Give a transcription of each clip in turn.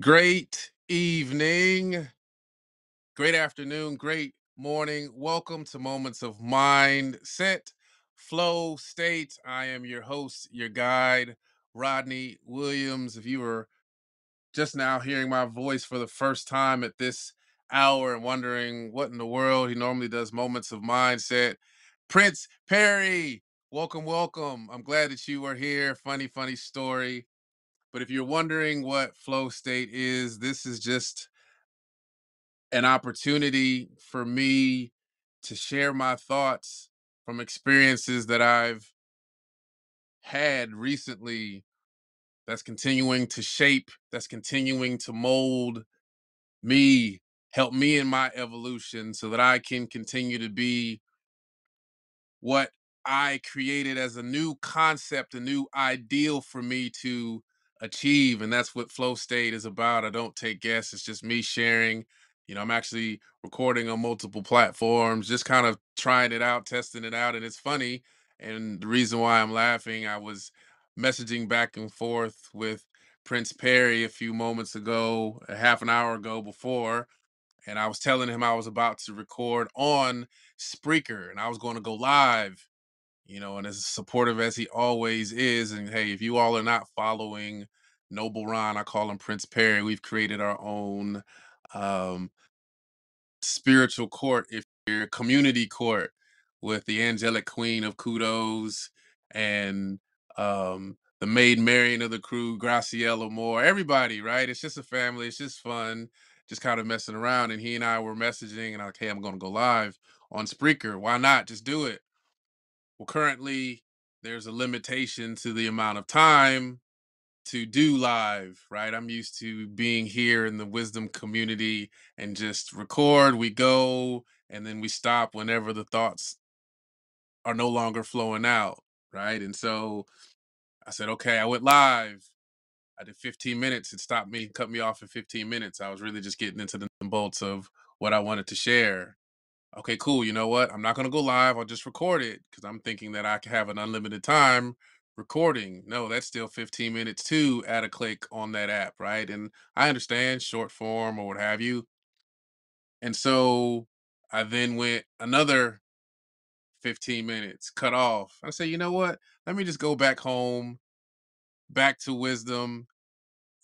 Great evening, great afternoon, great morning. Welcome to Moments of Mindset, Flow State. I am your host, your guide, Rodney Williams. If you were just now hearing my voice for the first time at this hour and wondering what in the world, he normally does Moments of Mindset. Prince Perry, welcome, welcome. I'm glad that you are here. Funny story. But if you're wondering what flow state is, this is just an opportunity for me to share my thoughts from experiences that I've had recently that's continuing to shape, that's continuing to mold me, help me in my evolution so that I can continue to be what I created as a new concept, a new ideal for me to achieve. And that's what flow state is about. I don't take guests. It's just me sharing. You know, I'm actually recording on multiple platforms, just kind of trying it out, testing it out. And it's funny. And the reason why I'm laughing, I was messaging back and forth with Prince Perry a few moments ago, a half an hour ago before. And I was telling him I was about to record on Spreaker and I was going to go live, you know, and as supportive as he always is. And hey, if you all are not following Noble Ron, I call him Prince Perry. We've created our own spiritual court, if you're community court, with the angelic queen of kudos and the maid Marian of the crew, Graciela Moore, everybody, right? It's just a family. It's just fun, just kind of messing around. And he and I were messaging and I'm like, hey, I'm going to go live on Spreaker. Why not? Just do it. Well, currently, there's a limitation to the amount of time to do live, right? I'm used to being here in the Wisdom Community and just record, we go, and then we stop whenever the thoughts are no longer flowing out, right? And so I said, okay, I went live. I did 15 minutes. It stopped me, cut me off at 15 minutes. I was really just getting into the bolts of what I wanted to share. Okay, cool. You know what? I'm not going to go live. I'll just record it because I'm thinking that I can have an unlimited time recording. No, that's still 15 minutes to add a click on that app, right? And I understand short form or what have you. And so I then went another 15 minutes, cut off. I said, you know what? Let me just go back home, back to Wisdom,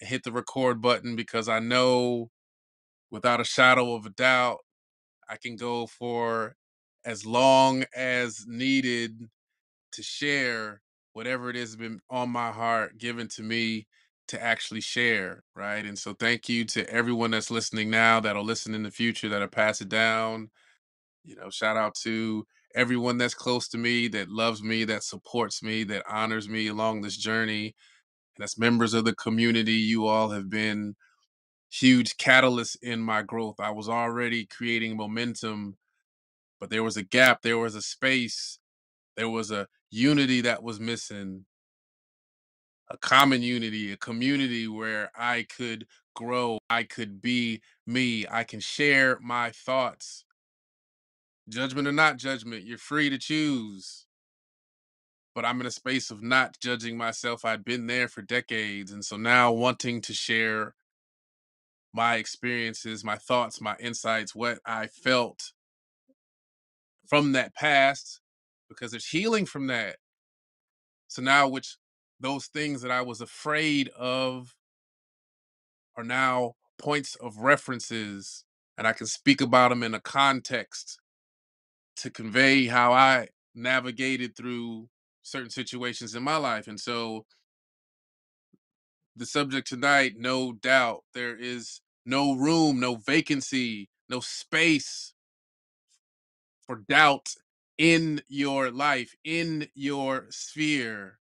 and hit the record button because I know without a shadow of a doubt, I can go for as long as needed to share whatever it is been on my heart, given to me to actually share, right? And so thank you to everyone that's listening now, that'll listen in the future, that'll pass it down. You know, shout out to everyone that's close to me, that loves me, that supports me, that honors me along this journey. And that's members of the community. You all have been huge catalyst in my growth. I was already creating momentum, but there was a gap, there was a space, there was a unity that was missing, a common unity, a community where I could grow, I could be me, I can share my thoughts. Judgment or not judgment, you're free to choose. But I'm in a space of not judging myself. I'd been there for decades. And so now wanting to share my experiences, my thoughts, my insights, what I felt from that past, because there's healing from that. So now which those things that I was afraid of are now points of references, and I can speak about them in a context to convey how I navigated through certain situations in my life. And so the subject tonight, no doubt, there is no room, no vacancy, no space for doubt in your life, in your sphere.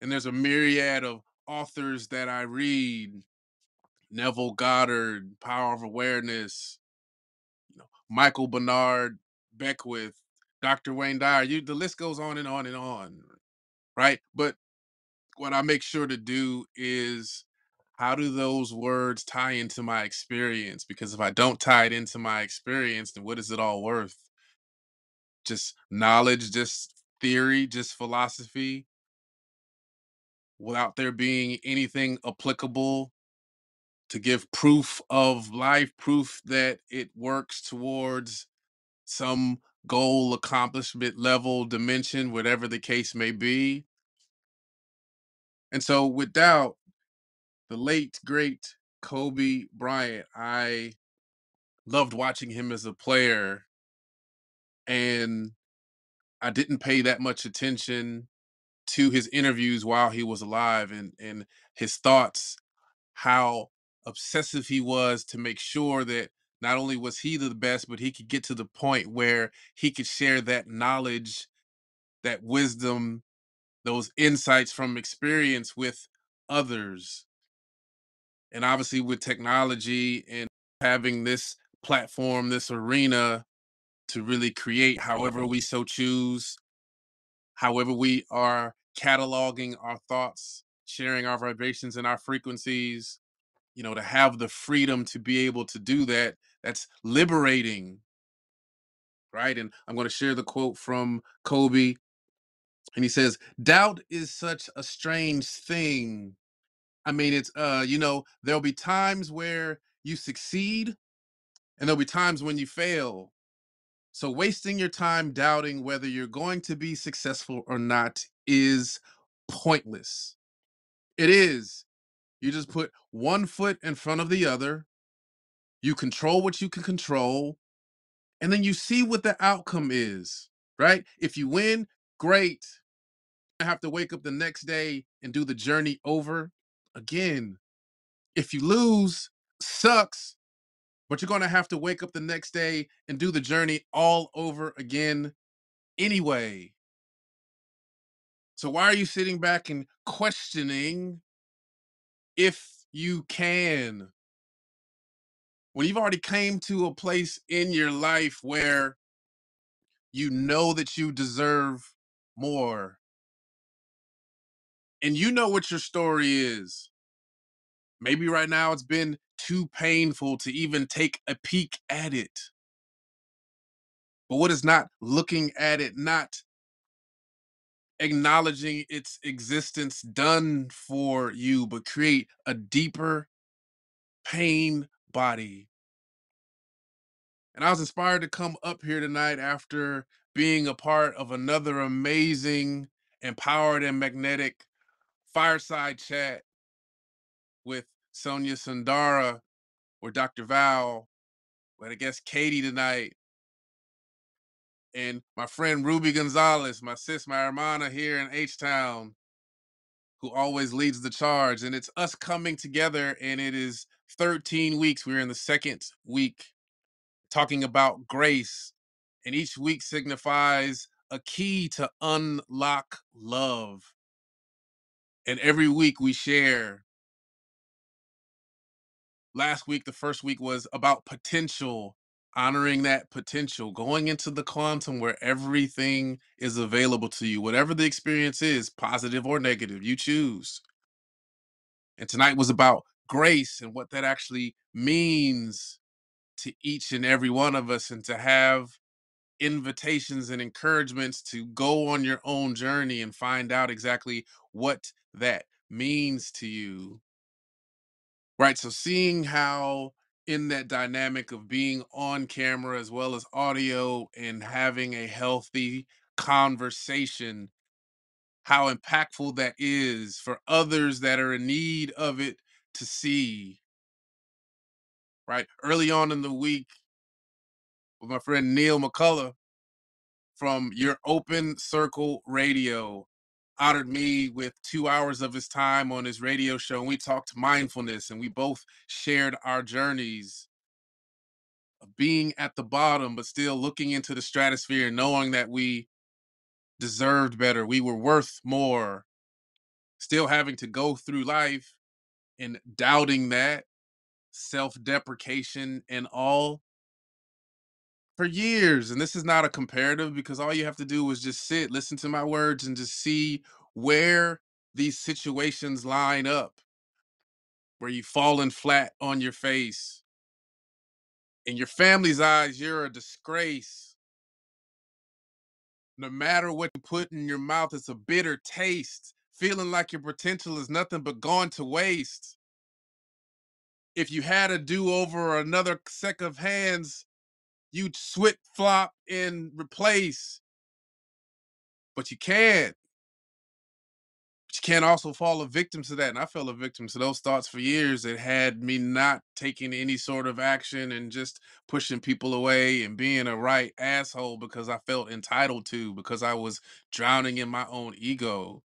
And there's a myriad of authors that I read. Neville Goddard, Power of Awareness, you know, Michael Bernard Beckwith, Dr. Wayne Dyer. The list goes on and on and on, right? But what I make sure to do is how do those words tie into my experience? Because if I don't tie it into my experience, then what is it all worth? Just knowledge, just theory, just philosophy, without there being anything applicable to give proof of life, proof that it works towards some goal, accomplishment, level, dimension, whatever the case may be. And so without the late, great Kobe Bryant, I loved watching him as a player, and I didn't pay that much attention to his interviews while he was alive and his thoughts, how obsessive he was to make sure that not only was he the best, but he could get to the point where he could share that knowledge, that wisdom, those insights from experience with others. And obviously with technology and having this platform, this arena to really create however we so choose, however we are cataloging our thoughts, sharing our vibrations and our frequencies, you know, to have the freedom to be able to do that, that's liberating, right? And I'm going to share the quote from Kobe, and he says, "Doubt is such a strange thing. I mean, it's, you know, there'll be times where you succeed and there'll be times when you fail. So wasting your time doubting whether you're going to be successful or not is pointless. It is. You just put one foot in front of the other. You control what you can control. And then you see what the outcome is, right? If you win, great. I have to wake up the next day and do the journey over again. If you lose, sucks, but you're going to have to wake up the next day and do the journey all over again anyway. So why are you sitting back and questioning if you can, when you've already came to a place in your life where you know that you deserve more? And you know what your story is. Maybe right now it's been too painful to even take a peek at it. But what is not looking at it, not acknowledging its existence done for you, but create a deeper pain body? And I was inspired to come up here tonight after being a part of another amazing, empowered and magnetic fireside chat with Sonia Sundara, or Dr. Val, but I guess Katie tonight, and my friend Ruby Gonzalez, my sis, my hermana here in H-Town, who always leads the charge. And it's us coming together, and it is 13 weeks. We're in the second week talking about grace, and each week signifies a key to unlock love. And every week we share. Last week, the first week was about potential, honoring that potential, going into the quantum where everything is available to you, whatever the experience is, positive or negative, you choose. And tonight was about grace and what that actually means to each and every one of us, and to have invitations and encouragements to go on your own journey and find out exactly what that means to you. Right, so seeing how in that dynamic of being on camera as well as audio and having a healthy conversation, how impactful that is for others that are in need of it to see. Right, early on in the week with my friend Neil McCullough from Your Open Circle Radio, honored me with 2 hours of his time on his radio show, and we talked mindfulness, and we both shared our journeys of being at the bottom but still looking into the stratosphere and knowing that we deserved better, we were worth more, still having to go through life and doubting that, self-deprecation and all, for years. And this is not a comparative, because all you have to do is just sit, listen to my words, and just see where these situations line up, where you've fallen flat on your face. In your family's eyes, you're a disgrace. No matter what you put in your mouth, it's a bitter taste, feeling like your potential is nothing but gone to waste. if you had a do-over or another set of hands, you'd switch, flop, and replace. But you can. But you can't also fall a victim to that. And I fell a victim to those thoughts for years that had me not taking any sort of action and just pushing people away and being a right asshole because I felt entitled to, because I was drowning in my own ego.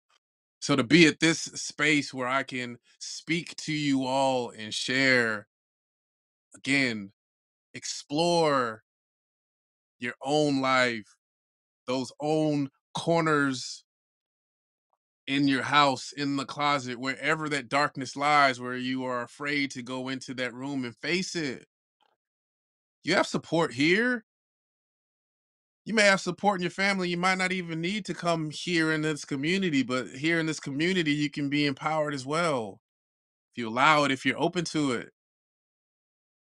So to be at this space where I can speak to you all and share, again, explore your own life, those own corners in your house, in the closet, wherever that darkness lies, where you are afraid to go into that room and face it. You have support here. You may have support in your family. You might not even need to come here in this community, but here in this community, you can be empowered as well. If you allow it, if you're open to it,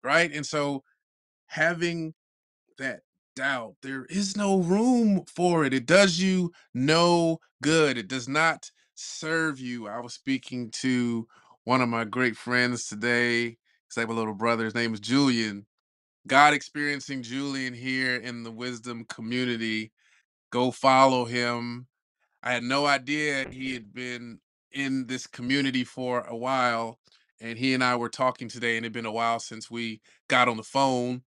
right? And so having that doubt, there is no room for it. It does you no good. It does not serve you. I was speaking to one of my great friends today. He's like my little brother. His name is Julian. God Experiencing Julian here in the Wisdom Community. Go follow him. I had no idea he had been in this community for a while, and he and I were talking today, and it had been a while since we got on the phone.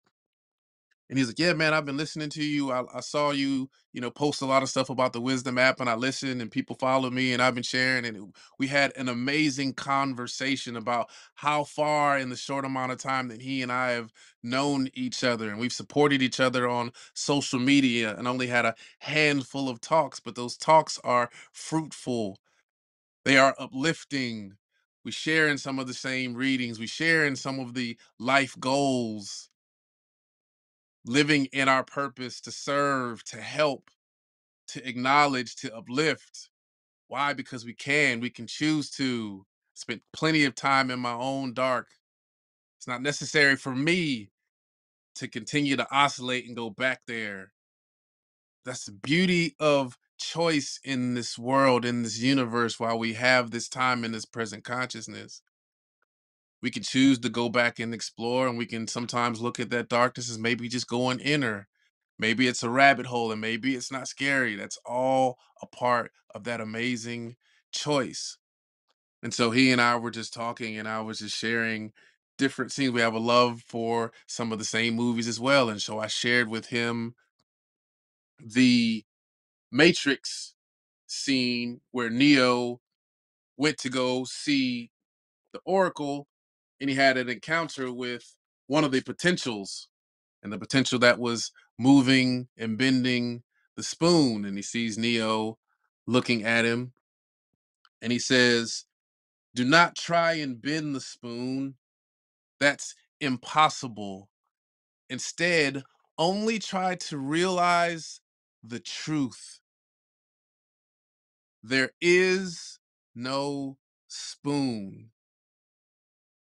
And he's like, yeah, man, I've been listening to you. I saw you, post a lot of stuff about the Wisdom app, and I listened, and people follow me, and I've been sharing. And we had an amazing conversation about how far in the short amount of time that he and I have known each other, and we've supported each other on social media and only had a handful of talks, but those talks are fruitful. They are uplifting. We share in some of the same readings. We share in some of the life goals, living in our purpose to serve, to help, to acknowledge, to uplift. Why? Because we can choose to. I spent plenty of time in my own dark. It's not necessary for me to continue to oscillate and go back there. That's the beauty of choice in this world, in this universe, while we have this time in this present consciousness. We can choose to go back and explore, and we can sometimes look at that darkness as maybe just going inner. Maybe it's a rabbit hole, and maybe it's not scary. That's all a part of that amazing choice. And so he and I were just talking, and I was just sharing different scenes. We have a love for some of the same movies as well. And so I shared with him the Matrix scene where Neo went to go see the Oracle, and he had an encounter with one of the potentials, and the potential that was moving and bending the spoon. And he sees Neo looking at him, and he says, "Do not try and bend the spoon. That's impossible. Instead, only try to realize the truth. There is no spoon.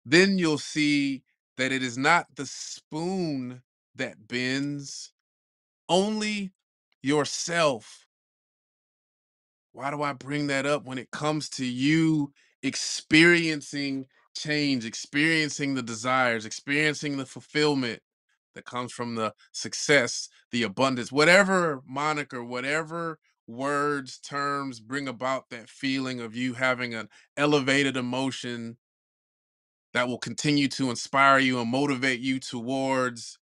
Then you'll see that it is not the spoon that bends, only yourself." Why do I bring that up when it comes to you experiencing change, experiencing the desires, experiencing the fulfillment that comes from the success, the abundance, whatever moniker, whatever words, terms bring about that feeling of you having an elevated emotion that will continue to inspire you and motivate you towards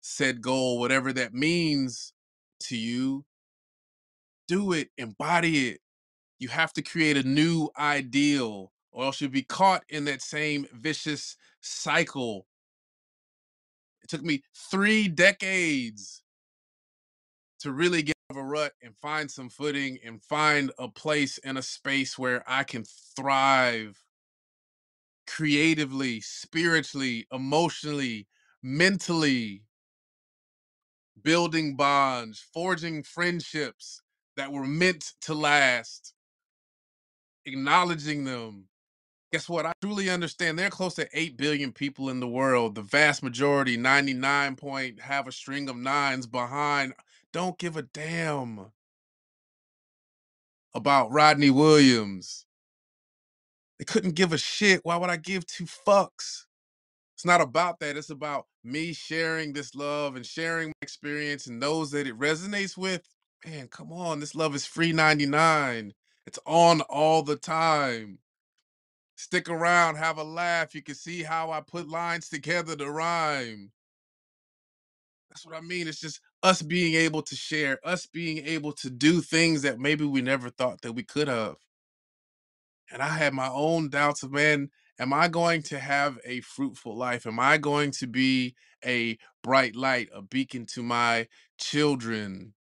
said goal, whatever that means to you? Do it, embody it. You have to create a new ideal, or else you'll be caught in that same vicious cycle. It took me 3 decades to really get out of a rut and find some footing and find a place in a space where I can thrive creatively, spiritually, emotionally, mentally, building bonds, forging friendships that were meant to last, acknowledging them. Guess what? I truly understand. There are close to 8 billion people in the world. The vast majority, 99 point, have a string of 9s behind. Don't give a damn about Rodney Williams. They couldn't give a shit. Why would I give 2 fucks? It's not about that. It's about me sharing this love and sharing my experience, and those that it resonates with, man, come on. This love is free 99. It's on all the time. Stick around, have a laugh. You can see how I put lines together to rhyme. That's what I mean. It's just us being able to share, us being able to do things that maybe we never thought that we could have. And I had my own doubts of, man, am I going to have a fruitful life? Am I going to be a bright light, a beacon to my children?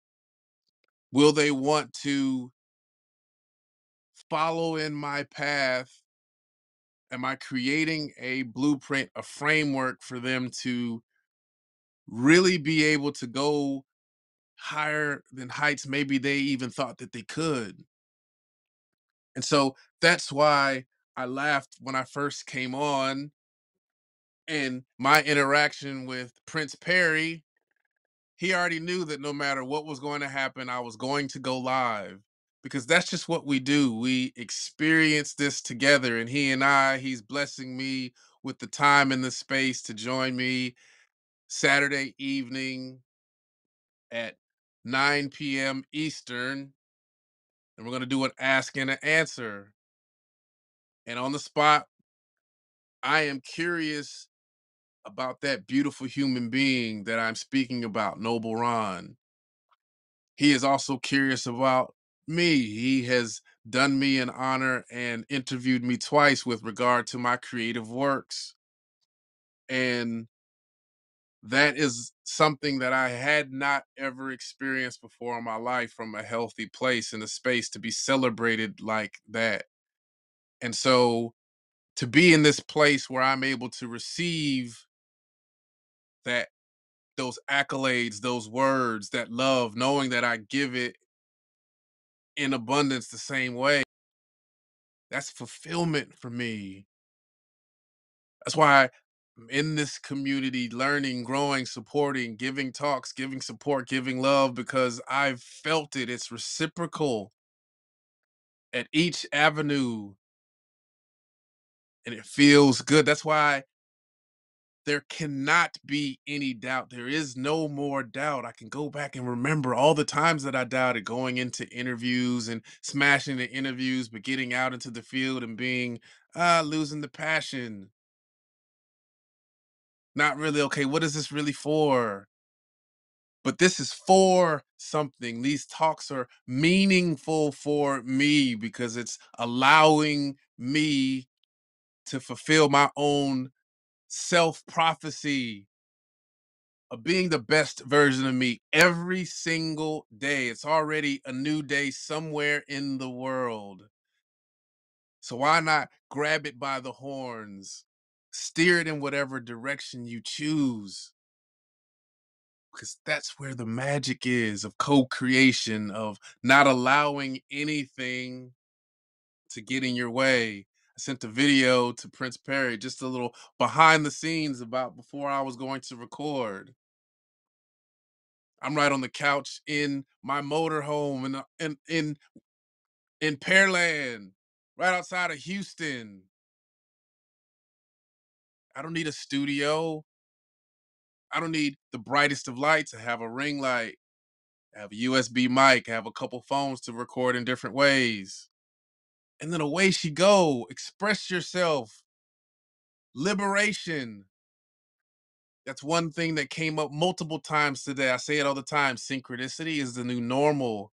Will they want to follow in my path? Am I creating a blueprint, a framework for them to really be able to go higher than heights maybe they even thought that they could? And so that's why I laughed when I first came on, and my interaction with Prince Perry, he already knew that no matter what was going to happen, I was going to go live. Because that's just what we do. We experience this together. And he and I, he's blessing me with the time and the space to join me Saturday evening at 9 p.m. Eastern. And we're going to do an ask and an answer. And on the spot, I am curious about that beautiful human being that I'm speaking about, Noble Ron. He is also curious about me. He has done me an honor and interviewed me twice with regard to my creative works. And that is something that I had not ever experienced before in my life, from a healthy place and a space to be celebrated like that. And so to be in this place where I'm able to receive that, those accolades, those words, that love, knowing that I give it in abundance the same way, that's fulfillment for me. That's why I'm in this community, learning, growing, supporting, giving talks, giving support, giving love, because I've felt it. It's reciprocal at each avenue, and it feels good. That's why there cannot be any doubt. There is no more doubt. I can go back and remember all the times that I doubted going into interviews and smashing the interviews, but getting out into the field and being, losing the passion. Not really, okay, what is this really for? But this is for something. These talks are meaningful for me because it's allowing me to fulfill my own self-prophecy of being the best version of me every single day. It's already a new day somewhere in the world. So why not grab it by the horns, steer it in whatever direction you choose? Because that's where the magic is, of co-creation, of not allowing anything to get in your way. I sent a video to Prince Perry, just a little behind the scenes about before I was going to record. I'm right on the couch in my motorhome in Pearland, right outside of Houston. I don't need a studio. I don't need the brightest of lights. I have a ring light. I have a USB mic. I have a couple phones to record in different ways. And then away she go. Express yourself. Liberation. That's one thing that came up multiple times today. I say it all the time. Synchronicity is the new normal.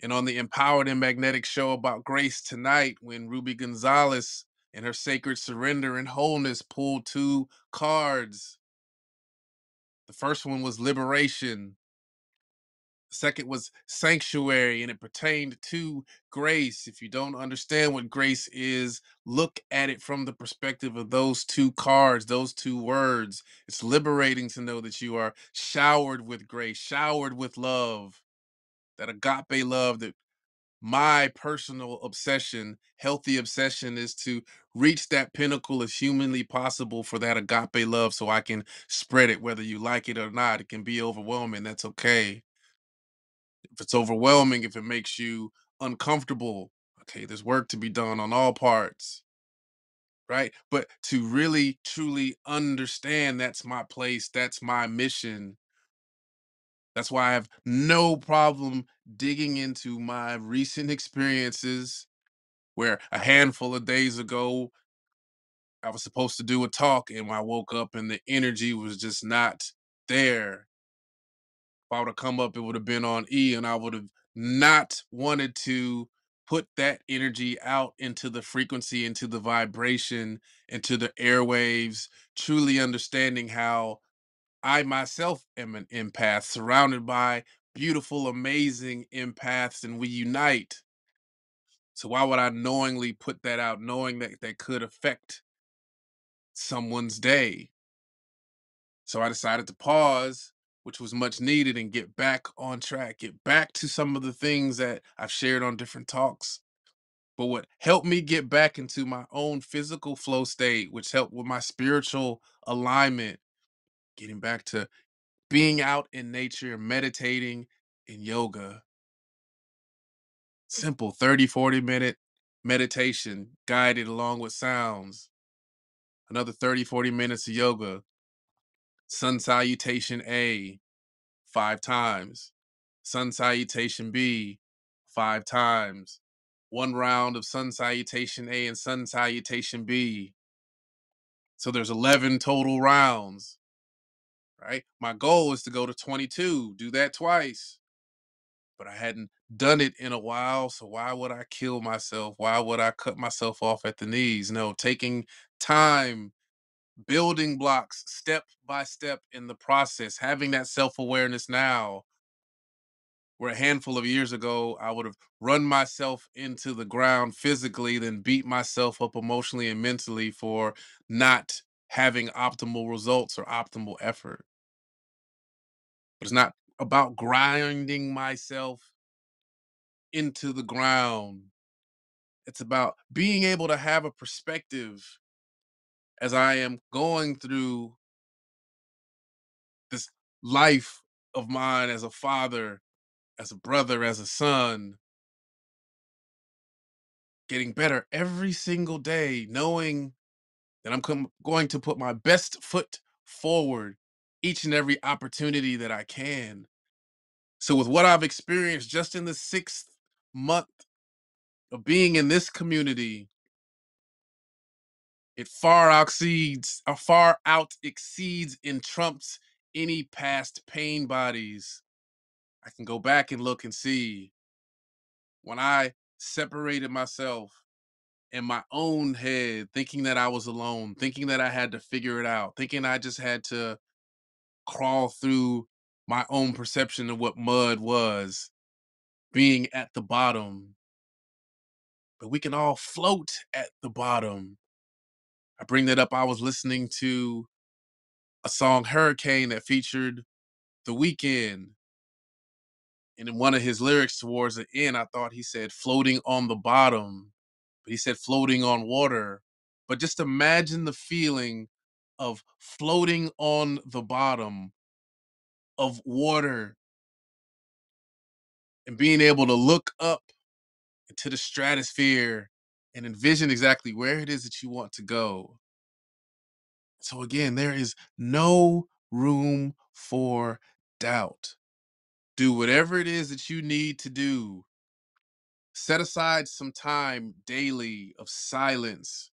And on the Empowered and Magnetic show about grace tonight, when Ruby Gonzalez and her sacred surrender and wholeness pulled two cards. The first one was liberation. Second was sanctuary, and it pertained to grace. If you don't understand what grace is, look at it from the perspective of those two cards, those two words. It's liberating to know that you are showered with grace, showered with love, that agape love, that my personal obsession, healthy obsession, is to reach that pinnacle as humanly possible for that agape love so I can spread it, whether you like it or not. It can be overwhelming. That's okay. If it's overwhelming, if it makes you uncomfortable, okay, there's work to be done on all parts. right? But to really, truly understand that's my place, that's my mission. That's why I have no problem digging into my recent experiences where a handful of days ago, I was supposed to do a talk and I woke up and the energy was just not there. If I would have come up, it would have been on E, and I would have not wanted to put that energy out into the frequency, into the vibration, into the airwaves, truly understanding how I myself am an empath surrounded by beautiful, amazing empaths, and we unite. So why would I knowingly put that out, knowing that that could affect someone's day? So I decided to pause, which was much needed, and get back on track, get back to some of the things that I've shared on different talks. But what helped me get back into my own physical flow state, which helped with my spiritual alignment, getting back to being out in nature, meditating in yoga, simple 30, 40 minute meditation guided along with sounds, another 30, 40 minutes of yoga, sun salutation A 5 times, sun salutation B 5 times, 1 round of sun salutation A and sun salutation B. So there's 11 total rounds, right? My goal is to go to 22, do that twice, but I hadn't done it in a while. So why would I kill myself? Why would I cut myself off at the knees? No, taking time, building blocks step by step in the process, having that self-awareness now, where a handful of years ago, I would have run myself into the ground physically, then beat myself up emotionally and mentally for not having optimal results or optimal effort. But it's not about grinding myself into the ground. It's about being able to have a perspective as I am going through this life of mine as a father, as a brother, as a son, getting better every single day, knowing that I'm going to put my best foot forward each and every opportunity that I can. So with what I've experienced just in the 6th month of being in this community, it far out exceeds and trumps any past pain bodies. I can go back and look and see when I separated myself in my own head, thinking that I was alone, thinking that I had to figure it out, thinking I just had to crawl through my own perception of what mud was, being at the bottom. But we can all float at the bottom. I bring that up. I was listening to a song, Hurricane, that featured The Weeknd. And in one of his lyrics towards the end, I thought he said floating on the bottom, but he said floating on water. But just imagine the feeling of floating on the bottom of water and being able to look up into the stratosphere and envision exactly where it is that you want to go. So again, there is no room for doubt. Do whatever it is that you need to do. Set aside some time daily of silence,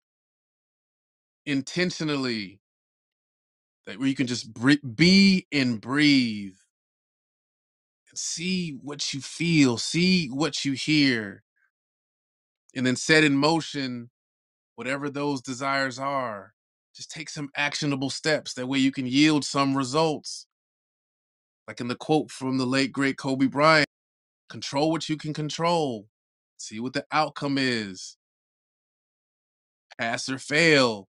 intentionally, that where you can just be and breathe. And see what you feel, see what you hear. And then set in motion whatever those desires are. Just take some actionable steps. That way you can yield some results. Like in the quote from the late, great Kobe Bryant, control what you can control. See what the outcome is. Pass or fail.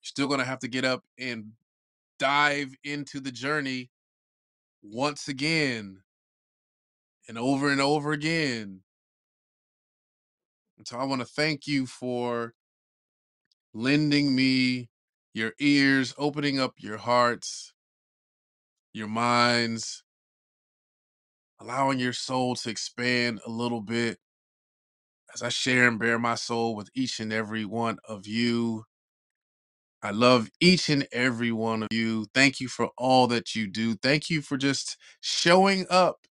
You're still going to have to get up and dive into the journey once again and over again. So I want to thank you for lending me your ears, opening up your hearts, your minds, allowing your soul to expand a little bit as I share and bear my soul with each and every one of you. I love each and every one of you. Thank you for all that you do. Thank you for just showing up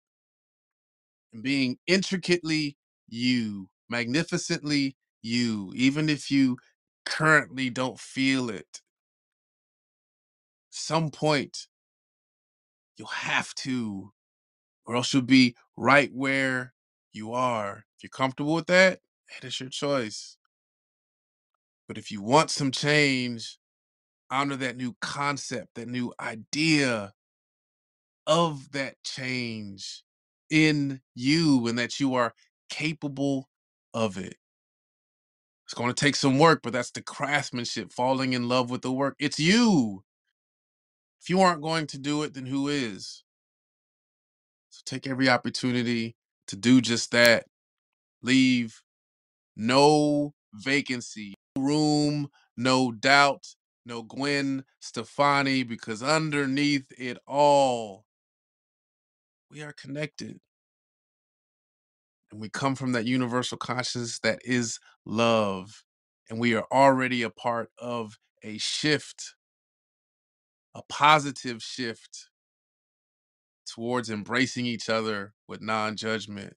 and being intricately you, magnificently you, even if you currently don't feel it. Some point you'll have to, or else you'll be right where you are. If you're comfortable with that, that is your choice. But if you want some change, honor that new concept, that new idea of that change in you, and that you are capable of it. It's going to take some work, but that's the craftsmanship, falling in love with the work. It's you. If you aren't going to do it, then who is? So take every opportunity to do just that. Leave no vacancy, no room, no doubt, no Gwen Stefani, because underneath it all, we are connected. And we come from that universal consciousness that is love. And we are already a part of a shift, a positive shift towards embracing each other with non-judgment,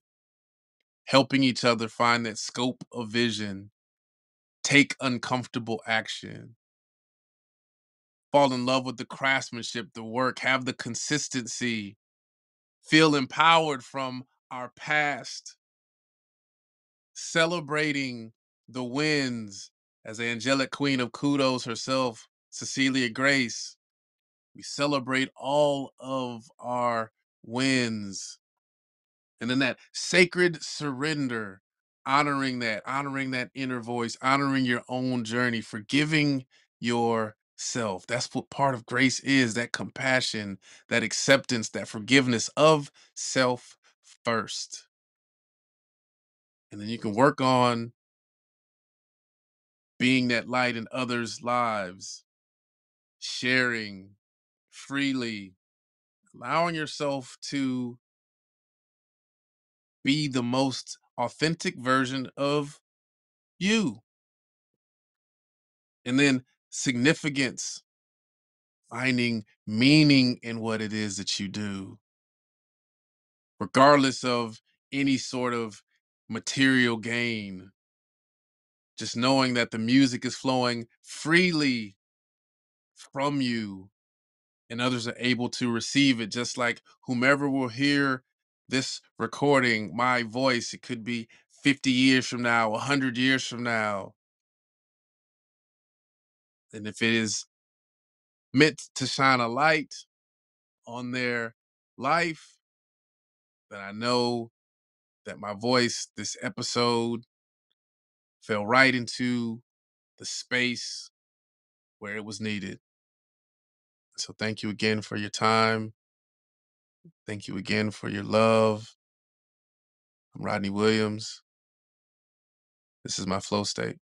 helping each other find that scope of vision, take uncomfortable action, fall in love with the craftsmanship, the work, have the consistency, feel empowered from our past, celebrating the wins, as the angelic queen of kudos herself, Cecilia Grace. We celebrate all of our wins. And then that sacred surrender, honoring that inner voice, honoring your own journey, forgiving yourself. That's what part of grace is, that compassion, that acceptance, that forgiveness of self first. And then you can work on being that light in others' lives, sharing freely, allowing yourself to be the most authentic version of you. And then significance, finding meaning in what it is that you do, regardless of any sort of material gain. Just knowing that the music is flowing freely from you, and others are able to receive it, just like whomever will hear this recording, my voice. It could be 50 years from now, 100 years from now. And if it is meant to shine a light on their life, then I know that my voice, this episode, fell right into the space where it was needed. So thank you again for your time. Thank you again for your love. I'm Rodney Williams. This is my flow state.